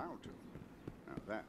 I'll do. Now that